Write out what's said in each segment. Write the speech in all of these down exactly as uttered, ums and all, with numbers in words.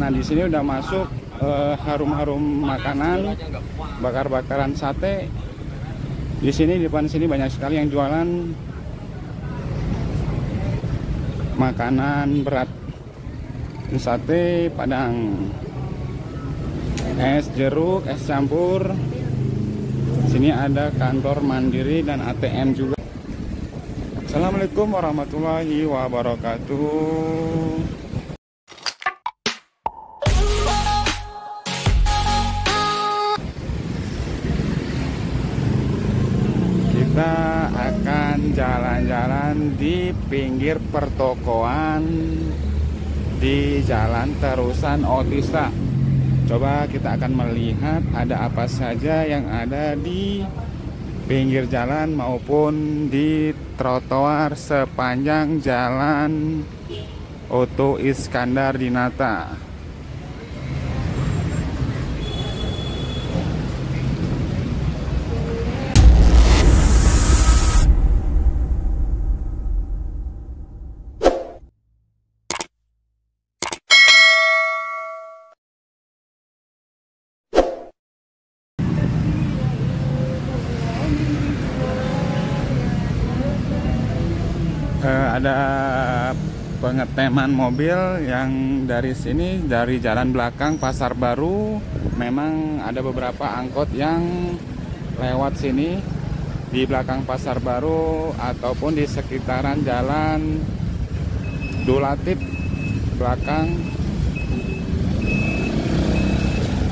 Nah, di sini udah masuk harum-harum uh, makanan, bakar-bakaran sate. Di sini di depan sini banyak sekali yang jualan makanan berat, sate Padang, es jeruk, es campur. Sini ada kantor Mandiri dan A T M juga. Assalamualaikum warahmatullahi wabarakatuh. Kita akan jalan-jalan di pinggir pertokoan di jalan terusan Otista. Coba kita akan melihat ada apa saja yang ada di pinggir jalan maupun di trotoar sepanjang jalan Otto Iskandar Dinata. Ada pengeteman mobil yang dari sini, dari jalan belakang Pasar Baru. Memang ada beberapa angkot yang lewat sini di belakang Pasar Baru ataupun di sekitaran jalan Dulatip belakang.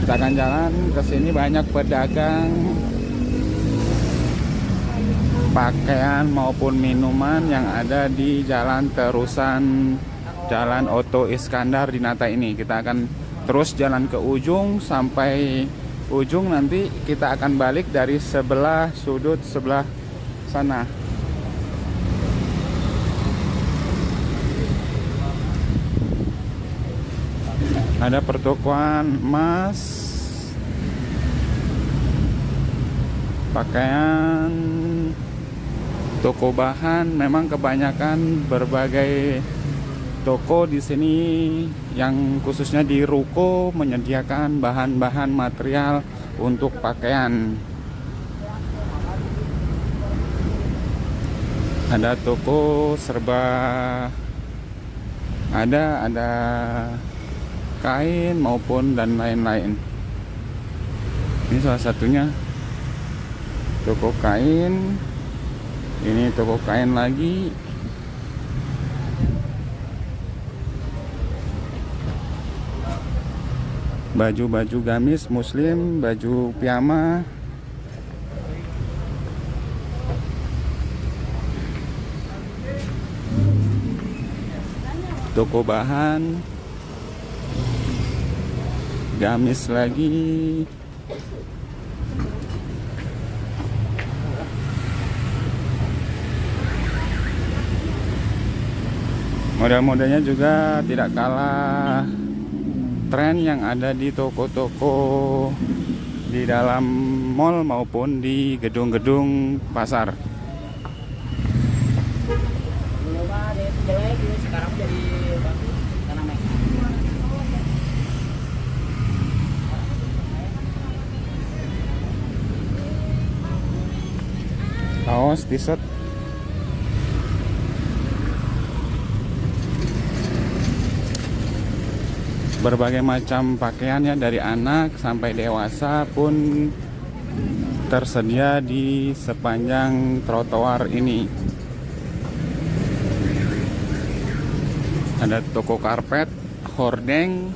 Kita akan jalan ke sini, banyak pedagang pakaian maupun minuman yang ada di jalan terusan jalan Otto Iskandar Dinata ini. Kita akan terus jalan ke ujung, sampai ujung nanti kita akan balik dari sebelah sudut sebelah sana. Ada pertokoan emas, pakaian, toko bahan. Memang kebanyakan berbagai toko di sini yang khususnya di ruko menyediakan bahan-bahan material untuk pakaian. Ada toko serba ada, ada kain maupun dan lain-lain. Ini salah satunya toko kain. Ini toko kain lagi. Baju-baju gamis muslim, baju piyama. Toko bahan. Gamis lagi. Model-modelnya juga tidak kalah tren yang ada di toko-toko di dalam mall maupun di gedung-gedung pasar. Kaos, t-shirt. Berbagai macam pakaiannya dari anak sampai dewasa pun tersedia di sepanjang trotoar ini. Ada toko karpet, hordeng.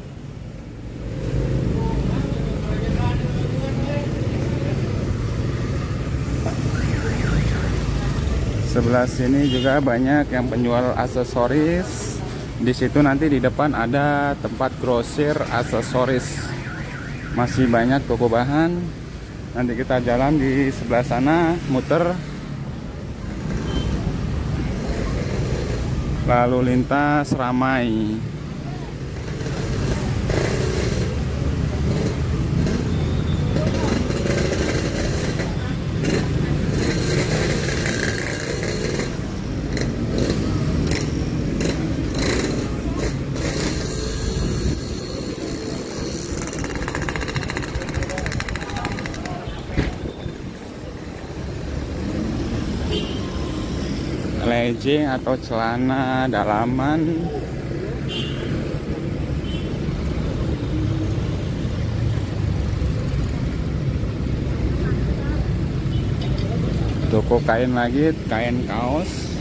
Sebelah sini juga banyak yang penjual aksesoris. Di situ nanti di depan ada tempat grosir aksesoris. Masih banyak toko bahan. Nanti kita jalan di sebelah sana, muter. Lalu lintas ramai. kemeje atau celana dalaman. Toko kain lagi, kain kaos.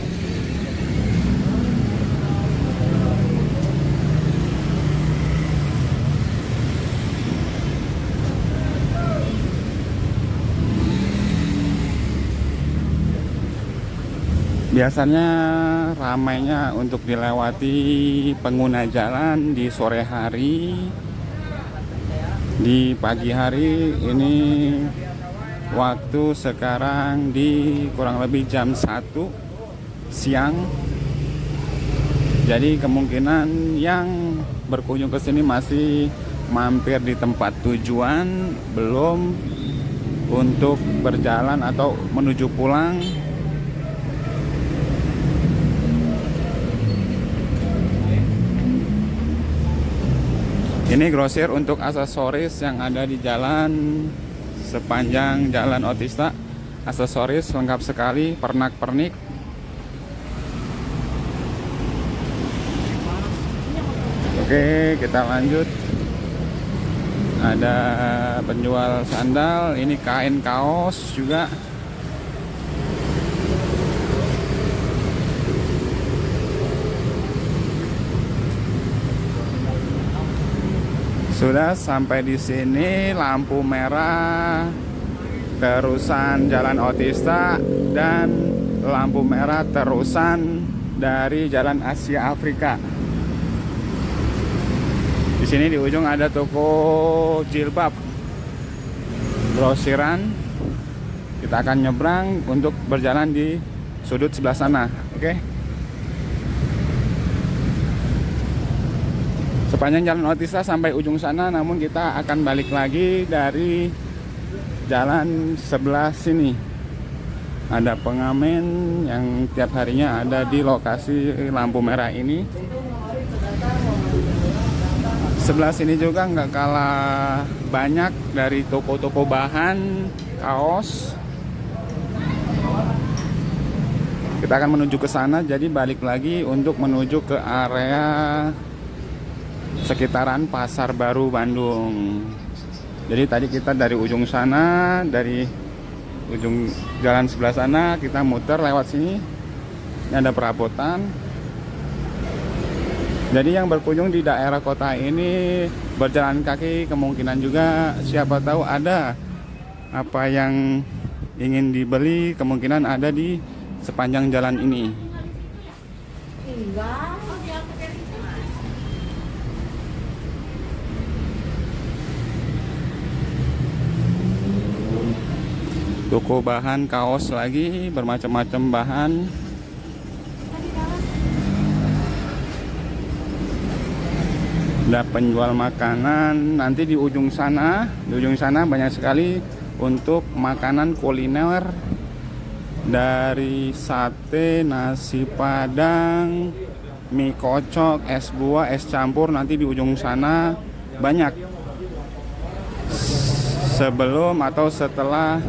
Biasanya ramainya untuk dilewati pengguna jalan di sore hari. Di pagi hari ini waktu sekarang di kurang lebih jam satu siang. Jadi kemungkinan yang berkunjung ke sini masih mampir di tempat tujuan, belum untuk berjalan atau menuju pulang. Ini grosir untuk aksesoris yang ada di jalan, sepanjang jalan Otista. Aksesoris lengkap sekali, pernak-pernik. Oke, kita lanjut. Ada penjual sandal, ini kain kaos juga. Sudah sampai di sini lampu merah terusan Jalan Otista dan lampu merah terusan dari Jalan Asia Afrika. Di sini di ujung ada toko jilbab, grosiran. Kita akan nyebrang untuk berjalan di sudut sebelah sana. Oke. Okay? Sepanjang Jalan Otista sampai ujung sana, namun kita akan balik lagi dari jalan sebelah sini. Ada pengamen yang tiap harinya ada di lokasi lampu merah ini. Sebelah sini juga nggak kalah banyak dari toko-toko bahan kaos. Kita akan menuju ke sana, jadi balik lagi untuk menuju ke area sekitaran Pasar Baru Bandung. Jadi tadi kita dari ujung sana, dari ujung jalan sebelah sana, kita muter lewat sini. Ini ada perabotan. Jadi yang berkunjung di daerah kota ini berjalan kaki, kemungkinan juga siapa tahu ada apa yang ingin dibeli, kemungkinan ada di sepanjang jalan ini. Toko bahan kaos lagi, bermacam-macam bahan. Ada penjual makanan. Nanti di ujung sana, di ujung sana banyak sekali untuk makanan kuliner, dari sate, nasi padang, mie kocok, es buah, es campur. Nanti di ujung sana banyak. Sebelum atau setelah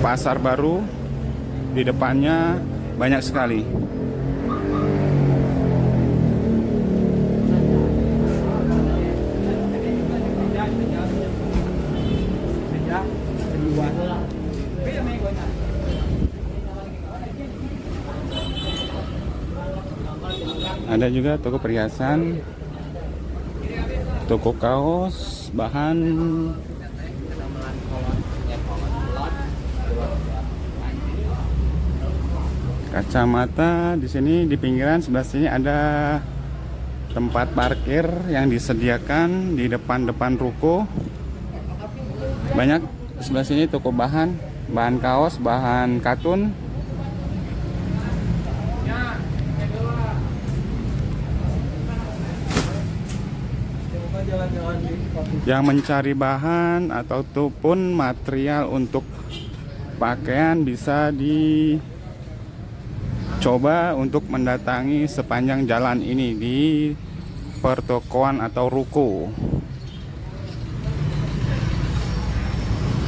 Pasar Baru, di depannya banyak sekali. Ada juga toko perhiasan, toko kaos, bahan. Kacamata di sini di pinggiran sebelah sini ada tempat parkir yang disediakan di depan-depan ruko. Banyak sebelah sini toko bahan, bahan kaos, bahan katun. Yang mencari bahan ataupun material untuk pakaian bisa di coba untuk mendatangi sepanjang jalan ini di pertokoan atau ruko.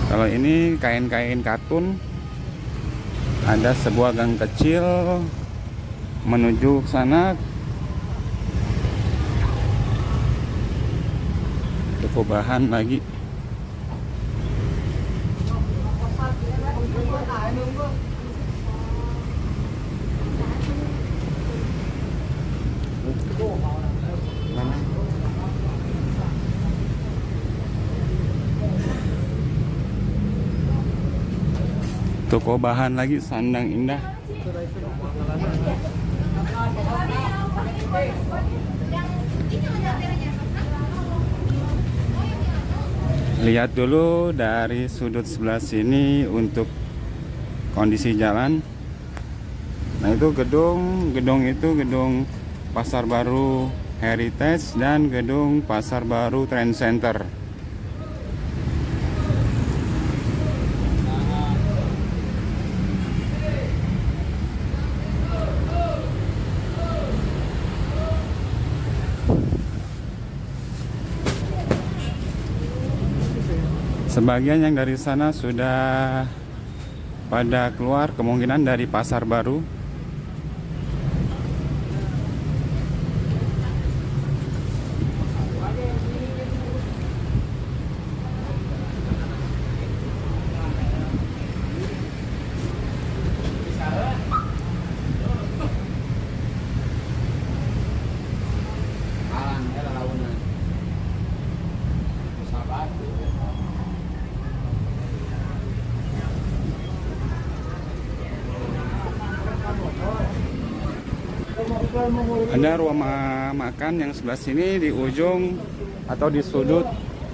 Kalau ini kain-kain katun. Ada sebuah gang kecil menuju ke sana. Toko bahan lagi. Toko bahan lagi, sandang indah. Lihat dulu dari sudut sebelah sini untuk kondisi jalan. Nah itu gedung, gedung itu gedung Pasar Baru Heritage dan gedung Pasar Baru Trend Center. Sebagian yang dari sana sudah pada keluar, kemungkinan dari Pasar Baru. Ada ruang makan yang sebelah sini di ujung atau di sudut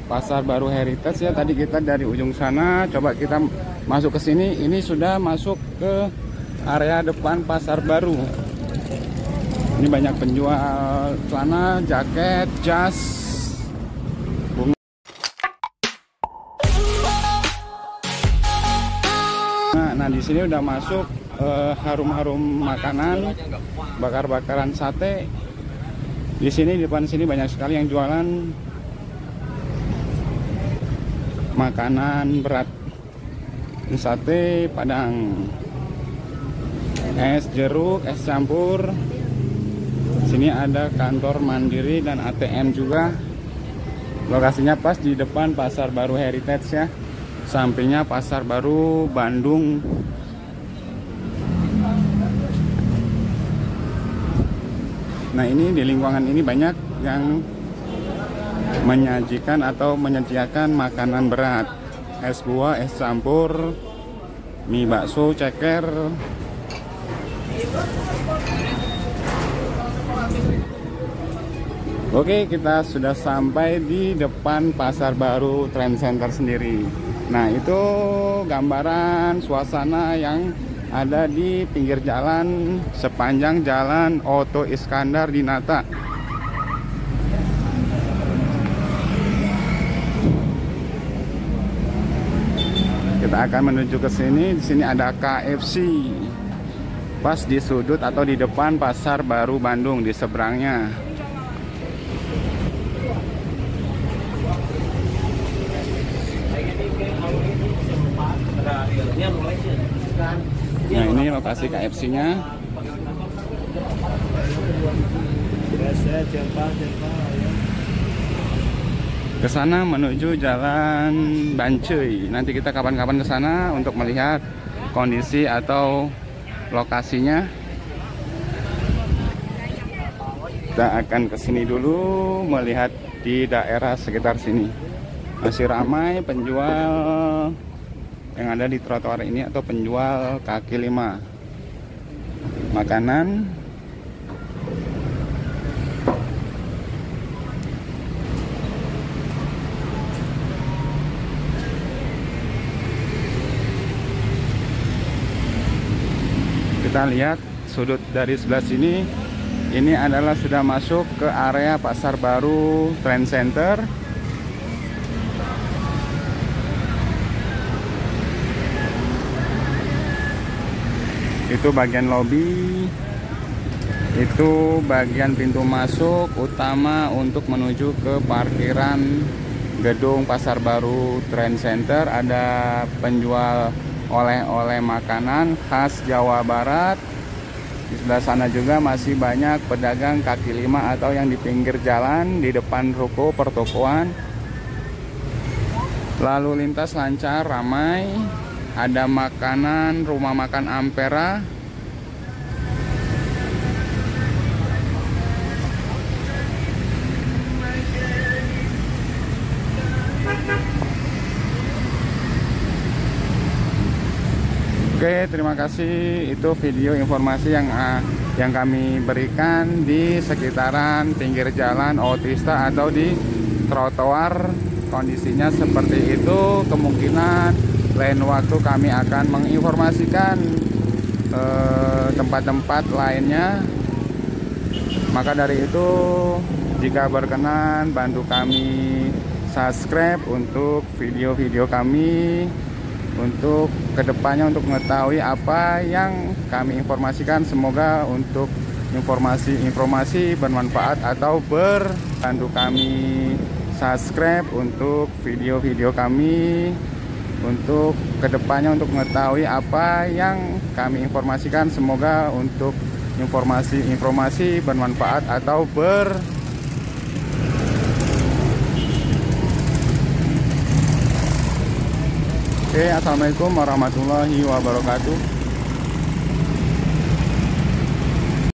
Pasar Baru Heritage ya. Tadi kita dari ujung sana, coba kita masuk ke sini. Ini sudah masuk ke area depan Pasar Baru. Ini banyak penjual celana, jaket, jas. Nah, nah di sini udah masuk harum-harum makanan, bakar-bakaran sate. Di sini di depan sini banyak sekali yang jualan makanan berat, sate Padang, es jeruk, es campur. Sini ada kantor Mandiri dan A T M juga. Lokasinya pas di depan Pasar Baru Heritage ya. Sampingnya Pasar Baru Bandung. Nah ini di lingkungan ini banyak yang menyajikan atau menyediakan makanan berat, es buah, es campur, mie bakso, ceker. Oke, kita sudah sampai di depan Pasar Baru Trend Center sendiri. Nah itu gambaran suasana yang ada di pinggir jalan sepanjang jalan Otto Iskandar Dinata. Kita akan menuju ke sini. Di sini ada K F C pas di sudut atau di depan Pasar Baru Bandung, di seberangnya. Nah ini lokasi K F C-nya. Ke sana menuju jalan Bancuy. Nanti kita kapan-kapan ke sana untuk melihat kondisi atau lokasinya. Kita akan ke sini dulu melihat di daerah sekitar sini. Masih ramai penjual yang ada di trotoar ini atau penjual kaki lima, makanan. Kita lihat sudut dari sebelah sini. Ini adalah sudah masuk ke area Pasar Baru Trend Center. Itu bagian lobi, itu bagian pintu masuk utama untuk menuju ke parkiran gedung Pasar Baru Trend Center. Ada penjual oleh-oleh makanan khas Jawa Barat. Di sebelah sana juga masih banyak pedagang kaki lima atau yang di pinggir jalan, di depan ruko pertokoan. Lalu lintas lancar, ramai. Ada makanan, rumah makan Ampera. Oke, terima kasih. Itu video informasi yang uh, yang kami berikan di sekitaran pinggir jalan Otista atau di trotoar. Kondisinya seperti itu. Kemungkinan lain waktu kami akan menginformasikan tempat-tempat uh, lainnya. Maka dari itu, jika berkenan, bantu kami subscribe untuk video-video kami, untuk kedepannya untuk mengetahui apa yang kami informasikan. Semoga untuk informasi-informasi bermanfaat atau berbantu kami subscribe untuk video-video kami, untuk kedepannya untuk mengetahui apa yang kami informasikan. Semoga untuk informasi-informasi bermanfaat atau ber Oke, assalamualaikum warahmatullahi wabarakatuh.